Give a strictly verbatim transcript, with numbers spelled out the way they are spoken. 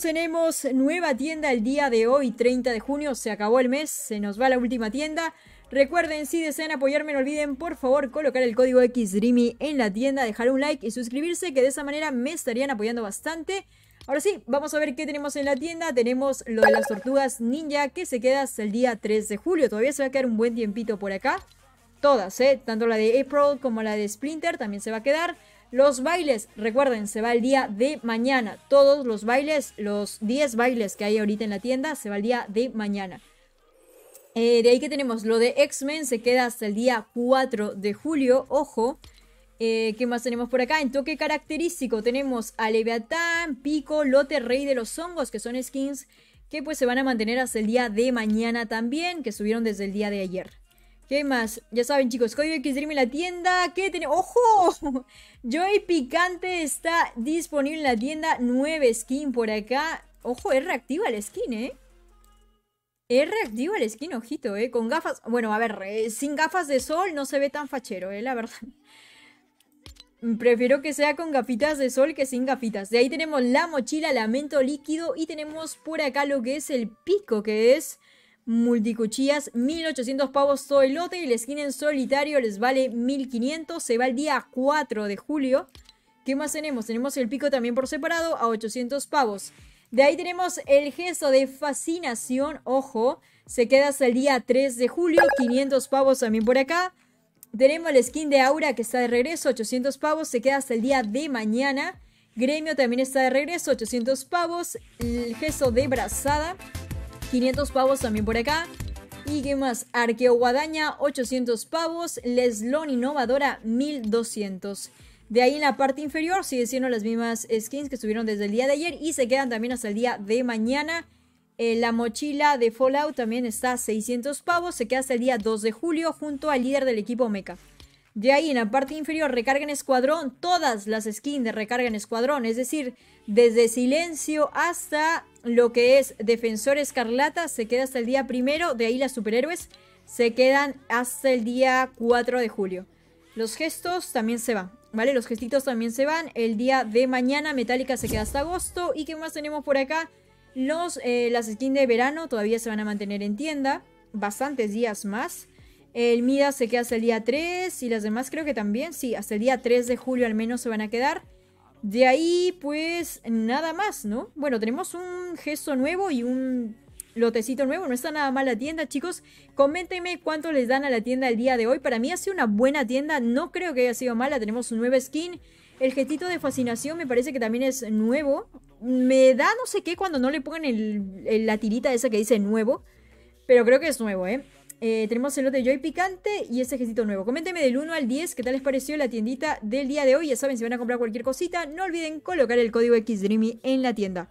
amigos, tenemos nueva tienda el día de hoy, treinta de junio, se acabó el mes, se nos va la última tienda. Recuerden, si desean apoyarme, no olviden por favor colocar el código XDREAMMY en la tienda, dejar un like y suscribirse, que de esa manera me estarían apoyando bastante. Ahora sí, vamos a ver qué tenemos en la tienda. Tenemos lo de las tortugas ninja, que se queda hasta el día tres de julio. Todavía se va a quedar un buen tiempito por acá. Todas, ¿eh? Tanto la de April como la de Splinter también se va a quedar. Los bailes, recuerden, se va el día de mañana. Todos los bailes, los diez bailes que hay ahorita en la tienda, se va el día de mañana. Eh, de ahí que tenemos lo de X-Men, se queda hasta el día cuatro de julio, ojo. Eh, ¿Qué más tenemos por acá? En toque característico tenemos a Leviatán, Pico, Lote, Rey de los Hongos, que son skins que pues se van a mantener hasta el día de mañana también, que subieron desde el día de ayer. ¿Qué más? Ya saben, chicos, código XDREAMMY en la tienda. ¿Qué tenemos? ¡Ojo! Joy Picante está disponible en la tienda, nueve skin por acá. Ojo, es reactiva la skin, ¿eh? Es reactiva la skin, ojito, ¿eh? Con gafas... Bueno, a ver, eh, sin gafas de sol no se ve tan fachero, ¿eh? La verdad... Prefiero que sea con gafitas de sol que sin gafitas. De ahí tenemos la mochila, lamento líquido. Y tenemos por acá lo que es el pico, que es multicuchillas, mil ochocientos pavos todo el lote. Y la skin en solitario les vale mil quinientos. Se va el día cuatro de julio. ¿Qué más tenemos? Tenemos el pico también por separado a ochocientos pavos. De ahí tenemos el gesto de fascinación. Ojo, se queda hasta el día tres de julio. quinientos pavos también por acá. Tenemos el skin de Aura que está de regreso, ochocientos pavos, se queda hasta el día de mañana. Gremio también está de regreso, ochocientos pavos. El gesto de brazada, quinientos pavos también por acá. ¿Y qué más? Arqueo guadaña, ochocientos pavos. Leslón Innovadora, mil doscientos. De ahí en la parte inferior sigue siendo las mismas skins que estuvieron desde el día de ayer y se quedan también hasta el día de mañana. La mochila de Fallout también está a seiscientos pavos. Se queda hasta el día dos de julio junto al líder del equipo Mecha. De ahí en la parte inferior, recarga en escuadrón. Todas las skins de recarga en escuadrón. Es decir, desde silencio hasta lo que es defensor escarlata. Se queda hasta el día primero. De ahí las superhéroes se quedan hasta el día cuatro de julio. Los gestos también se van. ¿Vale? Los gestitos también se van. El día de mañana Metallica se queda hasta agosto. ¿Y qué más tenemos por acá? Los, eh, las skins de verano todavía se van a mantener en tienda bastantes días más. El Midas se queda hasta el día tres y las demás creo que también, sí, hasta el día tres de julio al menos se van a quedar. De ahí pues nada más, ¿no? Bueno, tenemos un gesto nuevo y un lotecito nuevo, no está nada mal la tienda, chicos. Coméntenme cuánto les dan a la tienda el día de hoy. Para mí ha sido una buena tienda, no creo que haya sido mala. Tenemos un nuevo skin. El gestito de fascinación me parece que también es nuevo. Me da no sé qué cuando no le pongan el, el, la tirita esa que dice nuevo. Pero creo que es nuevo, ¿eh? eh tenemos el lote Joy Picante y ese gestito nuevo. Coméntenme del uno al diez qué tal les pareció la tiendita del día de hoy. Ya saben, si van a comprar cualquier cosita, no olviden colocar el código XDREAMMY en la tienda.